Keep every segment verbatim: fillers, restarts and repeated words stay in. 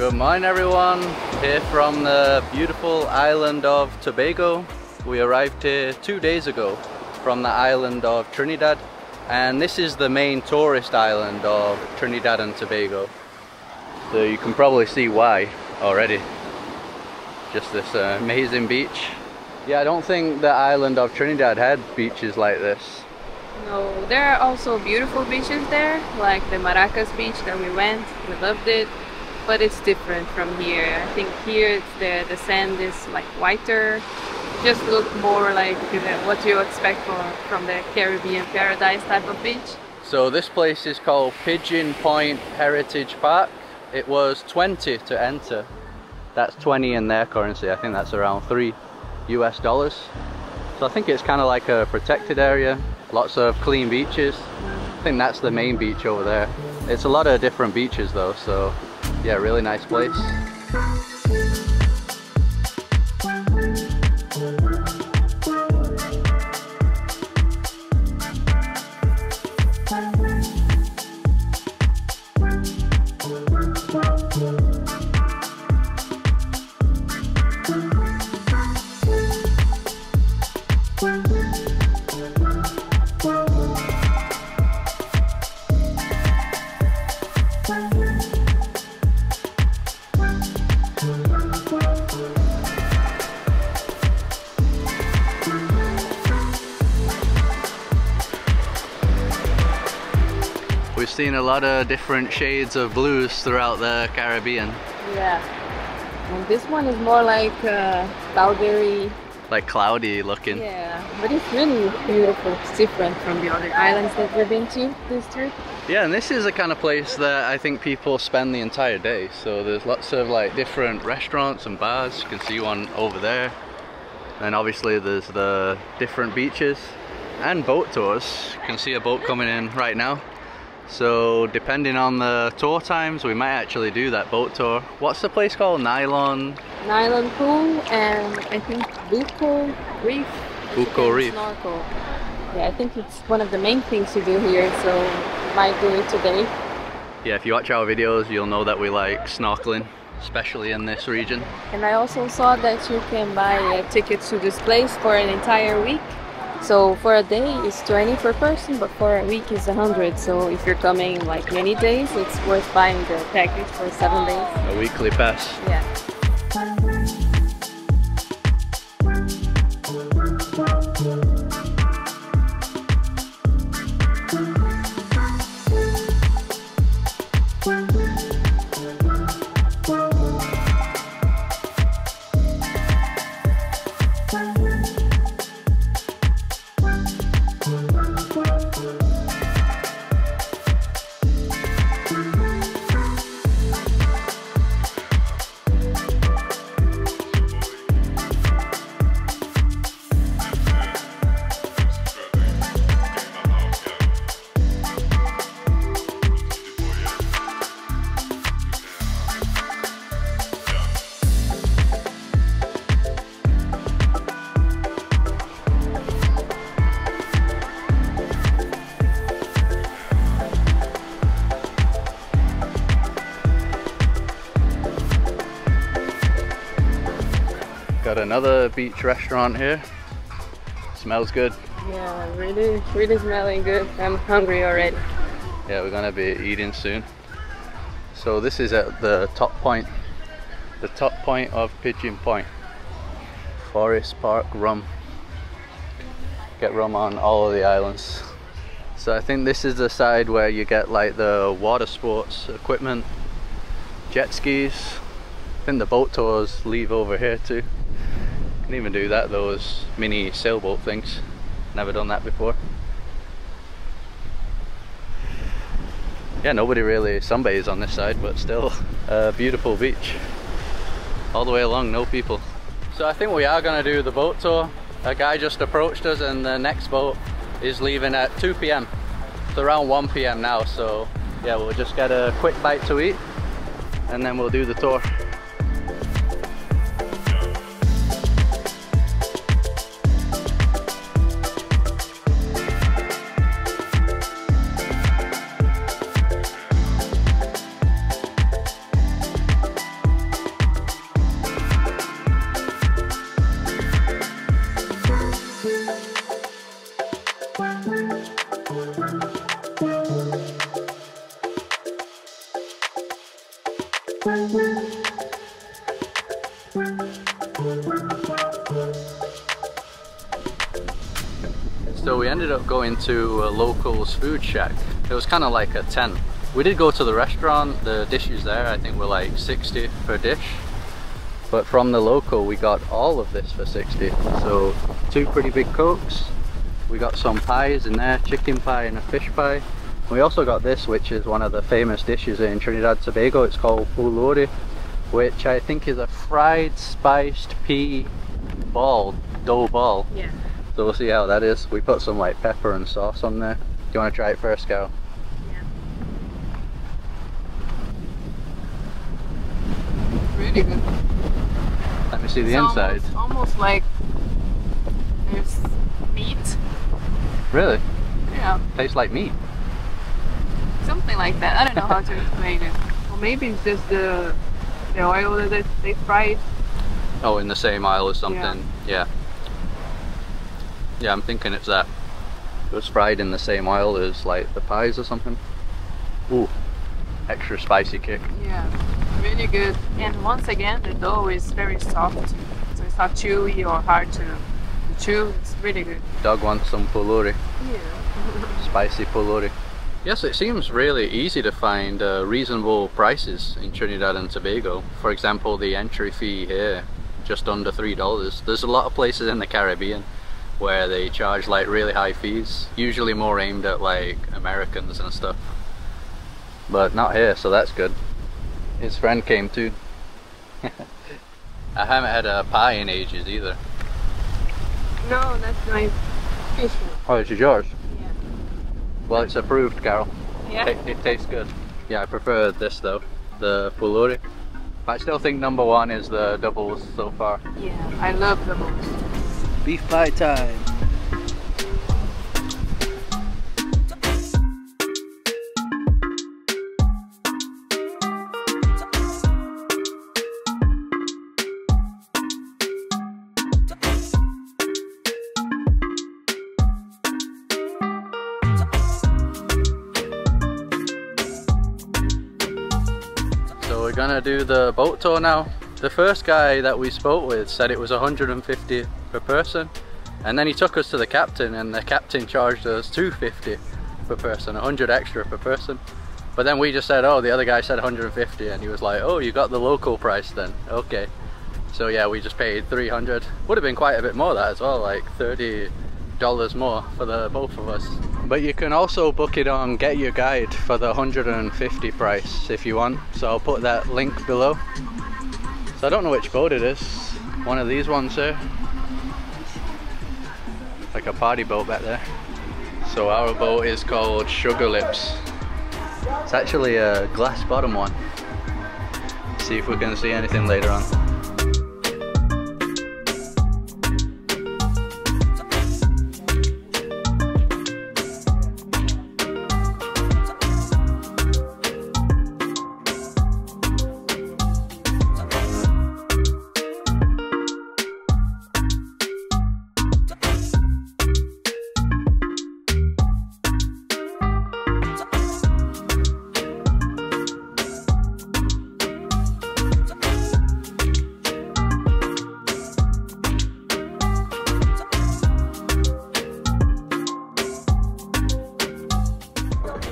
Good morning everyone, here from the beautiful island of Tobago. We arrived here two days ago from the island of Trinidad, and this is the main tourist island of Trinidad and Tobago. So you can probably see why already. Just this uh, amazing beach. Yeah, I don't think the island of Trinidad had beaches like this. No, there are also beautiful beaches there, like the Maracas beach that we went, we loved it. But it's different from here. I think here it's the, the sand is like whiter. Just look more like what you expect from, from the Caribbean paradise type of beach. So this place is called Pigeon Point Heritage Park. It was twenty to enter. That's twenty in their currency. I think that's around three U S dollars. So I think it's kind of like a protected area. Lots of clean beaches. I think that's the main beach over there. It's a lot of different beaches though, so yeah, really nice place. We've seen a lot of different shades of blues throughout the Caribbean. Yeah, and this one is more like uh, powdery. Like cloudy looking. Yeah, but it's really beautiful. It's different from the other islands that we've been to this trip. Yeah, and this is the kind of place that I think people spend the entire day. So there's lots of like different restaurants and bars. You can see one over there. And obviously there's the different beaches and boat tours. You can see a boat coming in right now. So depending on the tour times, we might actually do that boat tour. What's the place called? Nylon? Nylon Pool and I think Buccoo Reef. Buccoo Reef. Snorkel. Yeah, I think it's one of the main things you do here, so we might do it today. Yeah, if you watch our videos, you'll know that we like snorkeling, especially in this region. And I also saw that you can buy a ticket to this place for an entire week. So for a day it's twenty per person, but for a week it's one hundred. So if you're coming like many days, it's worth buying the package for seven days. A weekly pass. Yeah. Got another beach restaurant here. Smells good. Yeah, really, really smelling good. I'm hungry already. Yeah, we're gonna be eating soon. So this is at the top point, the top point of Pigeon Point. Forest Park rum. Get rum on all of the islands. So I think this is the side where you get like the water sports equipment, jet skis. I think the boat tours leave over here too. Can even do that, those mini sailboat things. Never done that before. Yeah, nobody really sunbathes on this side, but still a beautiful beach. All the way along, no people. So I think we are gonna do the boat tour. A guy just approached us and the next boat is leaving at two P M It's around one P M now, so yeah, we'll just get a quick bite to eat and then we'll do the tour. ended up going to a local's food shack. It was kind of like a tent. We did go to the restaurant. The dishes there I think were like sixty per dish, but from the local we got all of this for sixty. So two pretty big Cokes, we got some pies in there, chicken pie and a fish pie. We also got this, which is one of the famous dishes in Trinidad and Tobago. It's called pulori, which I think is a fried spiced pea ball, dough ball. Yeah. So we'll see how that is. We put some like pepper and sauce on there. Do you want to try it first, Carol? Yeah. Really good. Let me see the it's inside. Almost, almost like there's meat. Really? Yeah. Tastes like meat. Something like that. I don't know how to explain it. Well, maybe it's just the the oil that they, they fried. Oh, in the same oil or something. Yeah. yeah. Yeah, I'm thinking it's that. It was fried in the same oil as like the pies or something. Ooh, extra spicy kick. Yeah, really good. And once again, the dough is very soft, so it's not chewy or hard to chew. It's really good. Dog wants some pulori. Yeah. Spicy pulori. Yes, it seems really easy to find uh, reasonable prices in Trinidad and Tobago. For example, the entry fee here, just under three dollars. There's a lot of places in the Caribbean where they charge like really high fees, usually more aimed at like Americans and stuff. But not here, so that's good. His friend came too. I haven't had a pie in ages either. No, that's my fish. Oh, it's yours? Well, it's approved, Carol. Yeah. It, it tastes good. Yeah, I prefer this though, the pulori. I still think number one is the doubles so far. Yeah, I love doubles. Beef pie time. We're gonna do the boat tour now. The first guy that we spoke with said it was one hundred fifty per person, and then he took us to the captain, and the captain charged us two hundred fifty per person, one hundred extra per person. But then we just said, oh, the other guy said one hundred fifty, and he was like, oh, you got the local price then, okay. So yeah, we just paid three hundred. Would have been quite a bit more that as well, like thirty dollars more for the both of us. But you can also book it on Get Your Guide for the one hundred fifty price if you want. So I'll put that link below. So I don't know which boat it is. One of these ones here. Like a party boat back there. So our boat is called Sugar Lips. It's actually a glass bottom one. See if we can see anything later on.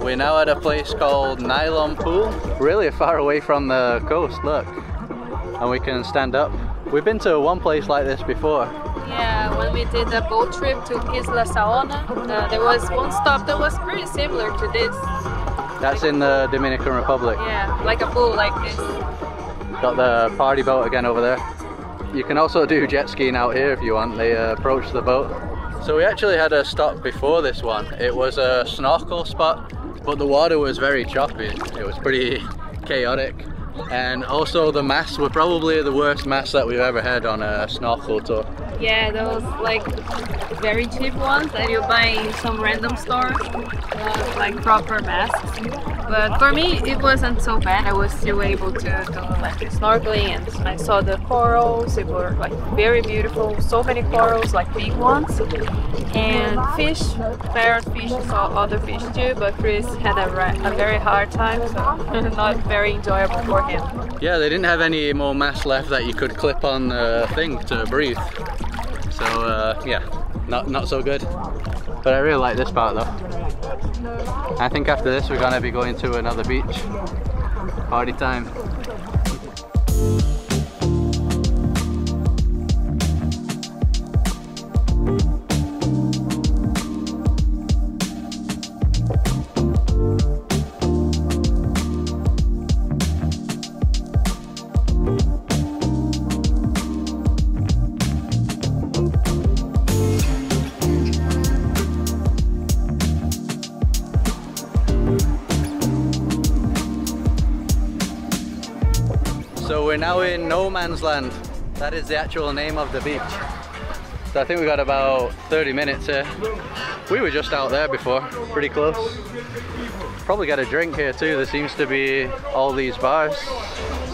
We're now at a place called Nylon Pool, really far away from the coast, look. And we can stand up. We've been to one place like this before. Yeah, when we did a boat trip to Isla Saona, uh, there was one stop that was pretty similar to this. That's like in the Dominican Republic. Yeah, like a pool like this. Got the party boat again over there. You can also do jet skiing out here if you want. They uh, approach the boat. So we actually had a stop before this one. It was a snorkel spot, but the water was very choppy. It was pretty chaotic. And also the masts were probably the worst masts that we've ever had on a snorkel tour. Yeah, those like very cheap ones that you buy in some random store, uh, like proper masks. But for me, it wasn't so bad. I was still able to do like snorkeling, and I saw the corals. They were like very beautiful, so many corals, like big ones. And fish, parrotfish, saw other fish too, but Chris had a, a very hard time, so not very enjoyable for him. Yeah, they didn't have any more masks left that you could clip on the thing to breathe. So uh, yeah, not, not so good. But I really like this part though. I think after this we're gonna be going to another beach. Party time. So we're now in no man's land. That is the actual name of the beach. So I think we got about thirty minutes here. We were just out there before, pretty close. Probably got a drink here too. There seems to be all these bars.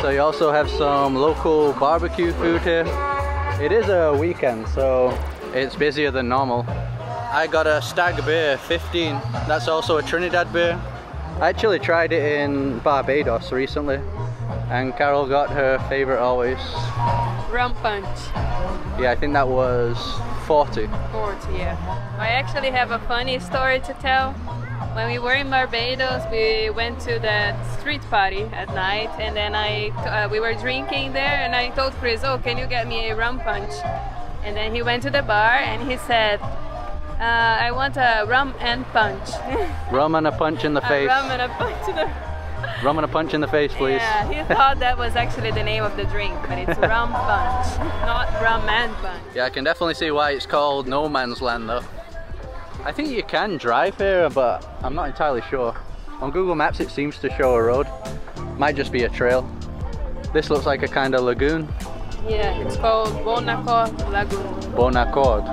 So you also have some local barbecue food here. It is a weekend, so it's busier than normal. I got a stag beer, fifteen. That's also a Trinidad beer. I actually tried it in Barbados recently. And Carol got her favourite always. Rum punch. Yeah, I think that was forty. forty, yeah. I actually have a funny story to tell. When we were in Barbados, we went to that street party at night, and then I, uh, we were drinking there, and I told Chris, oh, can you get me a rum punch? And then he went to the bar and he said, uh, I want a rum and punch. Rum and a punch in the face. A rum and a punch in the face. Rum and a punch in the face, please. Yeah, he thought that was actually the name of the drink, but it's rum punch, not rum and punch. Yeah, I can definitely see why it's called no man's land though. I think you can drive here, but I'm not entirely sure. On Google Maps it seems to show a road. Might just be a trail. This looks like a kind of lagoon. Yeah, it's called Bon Accord Lagoon. Bon Accord.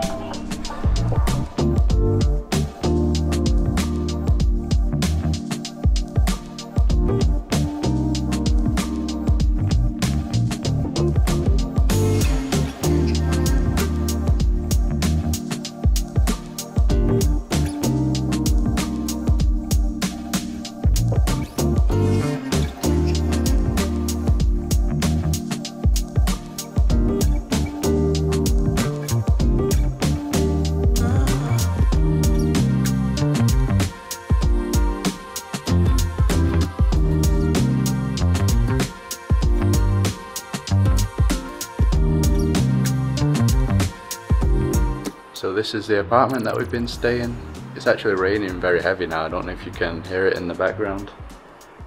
So this is the apartment that we've been staying. It's actually raining very heavy now. I don't know if you can hear it in the background.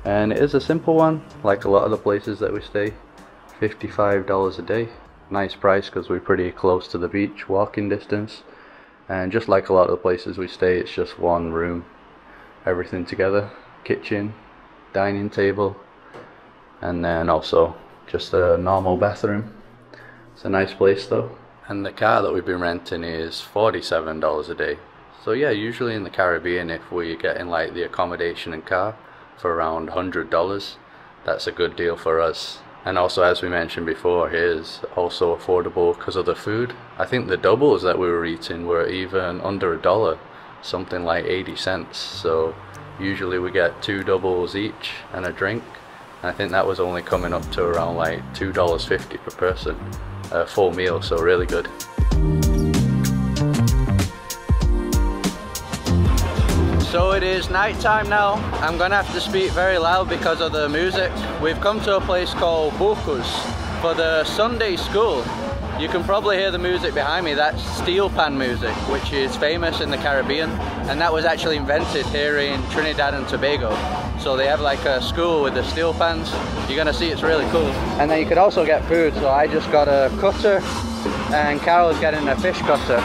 And it is a simple one, like a lot of the places that we stay. fifty-five dollars a day. Nice price because we're pretty close to the beach, walking distance. And just like a lot of the places we stay, it's just one room. Everything together. Kitchen, dining table, and then also just a normal bathroom. It's a nice place though. And the car that we've been renting is forty-seven dollars a day. So yeah, usually in the Caribbean, if we're getting like the accommodation and car for around one hundred dollars, that's a good deal for us. And also, as we mentioned before, here's also affordable because of the food. I think the doubles that we were eating were even under a dollar, something like eighty cents. So usually we get two doubles each and a drink. And I think that was only coming up to around like two dollars fifty per person. A full meal, so really good. So it is night time now. I'm gonna have to speak very loud because of the music. We've come to a place called Buccoo for the Sunday school. You can probably hear the music behind me. That's steel pan music, which is famous in the Caribbean, and that was actually invented here in Trinidad and Tobago. So they have like a school with the steel pans. You're gonna see it's really cool. And then you could also get food. So I just got a cutter and Carol's getting a fish cutter.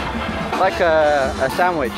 Like a, a sandwich.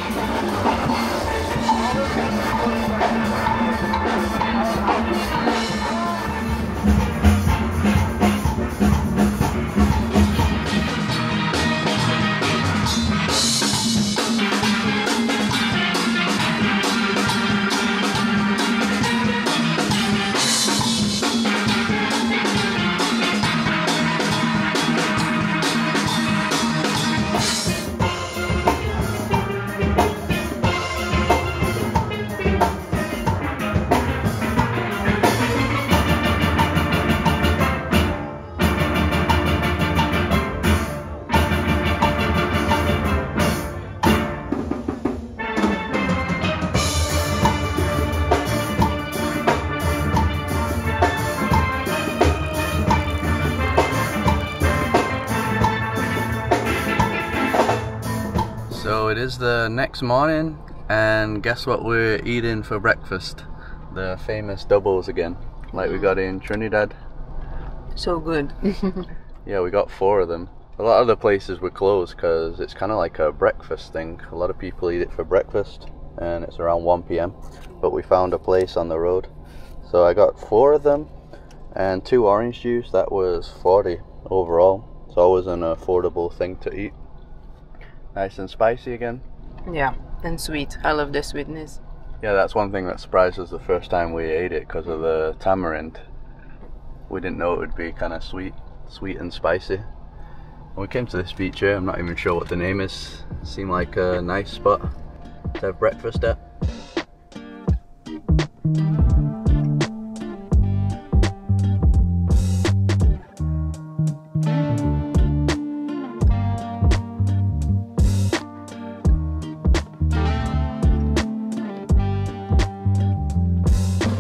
is the next morning, and guess what we're eating for breakfast? The famous doubles again, like we got in Trinidad. So good. Yeah, we got four of them. A lot of the places were closed because it's kind of like a breakfast thing. A lot of people eat it for breakfast, and it's around one p m But we found a place on the road, so I got four of them and two orange juice. That was forty overall. It's always an affordable thing to eat. Nice and spicy again. Yeah, and sweet. I love the sweetness. Yeah, that's one thing that surprised us the first time we ate it because of the tamarind. We didn't know it would be kind of sweet, sweet and spicy. When we came to this beach here, I'm not even sure what the name is. It seemed like a nice spot to have breakfast at.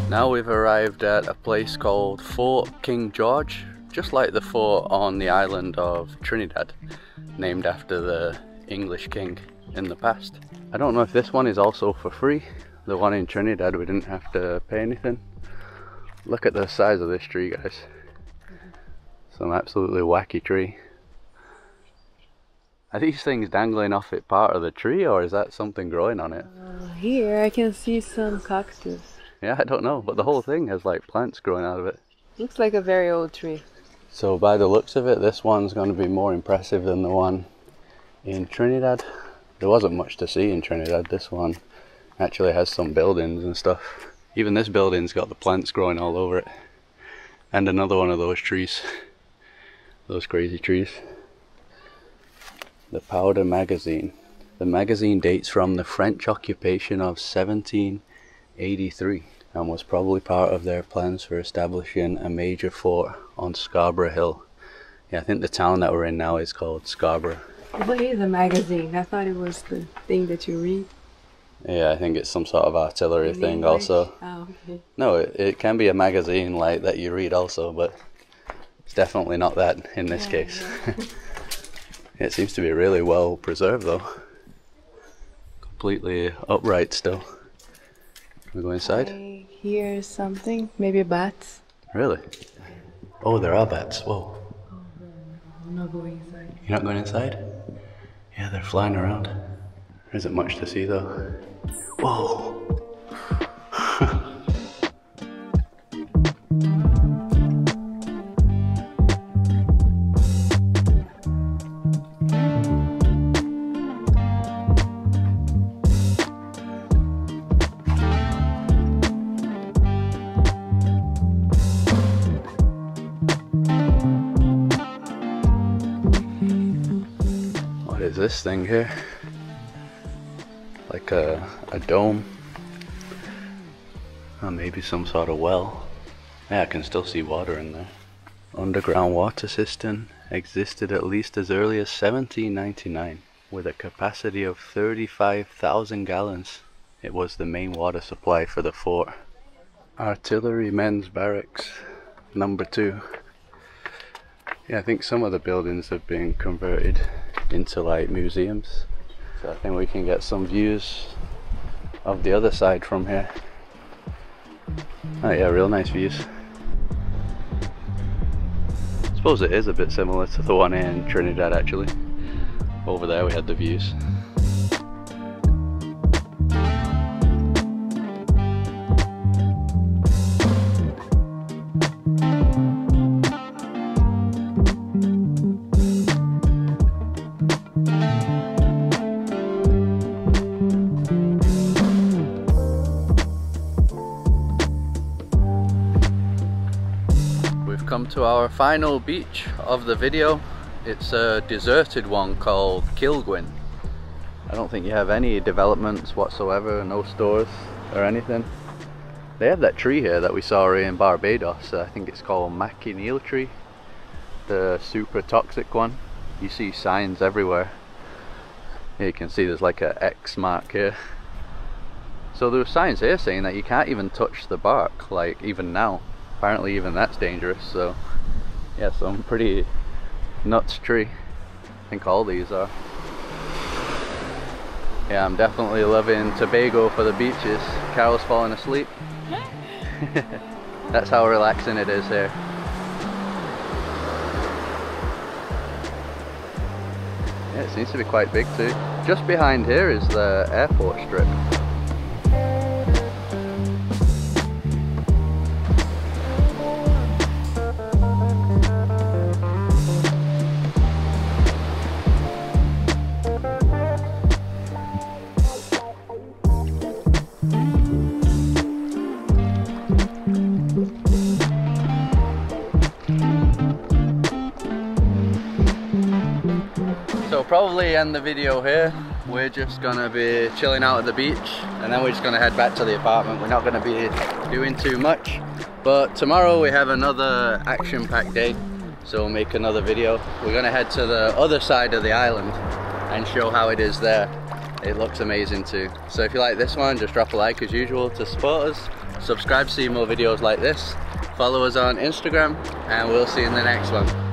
Now we've arrived at a place called Fort King George, just like the fort on the island of Trinidad, named after the English king in the past. I don't know if this one is also for free. The one in Trinidad we didn't have to pay anything. Look at the size of this tree, guys. Some absolutely wacky tree. Are these things dangling off it part of the tree, or is that something growing on it? Uh, here I can see some cactus. Yeah, I don't know, but the whole thing has like plants growing out of it. Looks like a very old tree. So by the looks of it, this one's going to be more impressive than the one in Trinidad. There wasn't much to see in Trinidad. This one actually has some buildings and stuff. Even this building's got the plants growing all over it. And another one of those trees. Those crazy trees. The powder magazine. The magazine dates from the French occupation of seventeen eighty-three and was probably part of their plans for establishing a major fort on Scarborough Hill. Yeah, I think the town that we're in now is called Scarborough. What is a magazine? I thought it was the thing that you read. Yeah, I think it's some sort of artillery in thing English? Also. Oh, okay. No, it, it can be a magazine like that you read also, but it's definitely not that in this yeah, case. Yeah. It seems to be really well preserved though. Completely upright still. We go inside? I hear something, maybe bats. Really? Oh, there are bats, whoa. I'm not going inside. You're not going inside? Yeah, they're flying around. There isn't much to see though. Whoa! This thing here, like a, a dome, or maybe some sort of well. Yeah, I can still see water in there. Underground water system existed at least as early as seventeen ninety-nine with a capacity of thirty-five thousand gallons. It was the main water supply for the fort. Artillery men's barracks number two. Yeah, I think some of the buildings have been converted into like museums, so I think we can get some views of the other side from here. Oh yeah, real nice views. I suppose it is a bit similar to the one in Trinidad actually. Over there we had the views. Come to our final beach of the video. It's a deserted one called Kilgwyn. I don't think you have any developments whatsoever, no stores or anything. They have that tree here that we saw in Barbados. I think it's called Manchineel tree, the super toxic one. You see signs everywhere. Here you can see there's like a X mark here. So there were signs here saying that you can't even touch the bark, like even now. Apparently even that's dangerous, so yeah, some pretty nuts tree. I think all these are. Yeah, I'm definitely living Tobago for the beaches. Carol's falling asleep. That's how relaxing it is here. Yeah, it seems to be quite big too. Just behind here is the airport strip. Probably end the video here. We're just gonna be chilling out at the beach and then we're just gonna head back to the apartment. We're not gonna be doing too much, but tomorrow we have another action-packed day, so we'll make another video. We're gonna head to the other side of the island and show how it is there. It looks amazing too. So if you like this one, just drop a like as usual to support us. Subscribe to see more videos like this. Follow us on Instagram and we'll see you in the next one.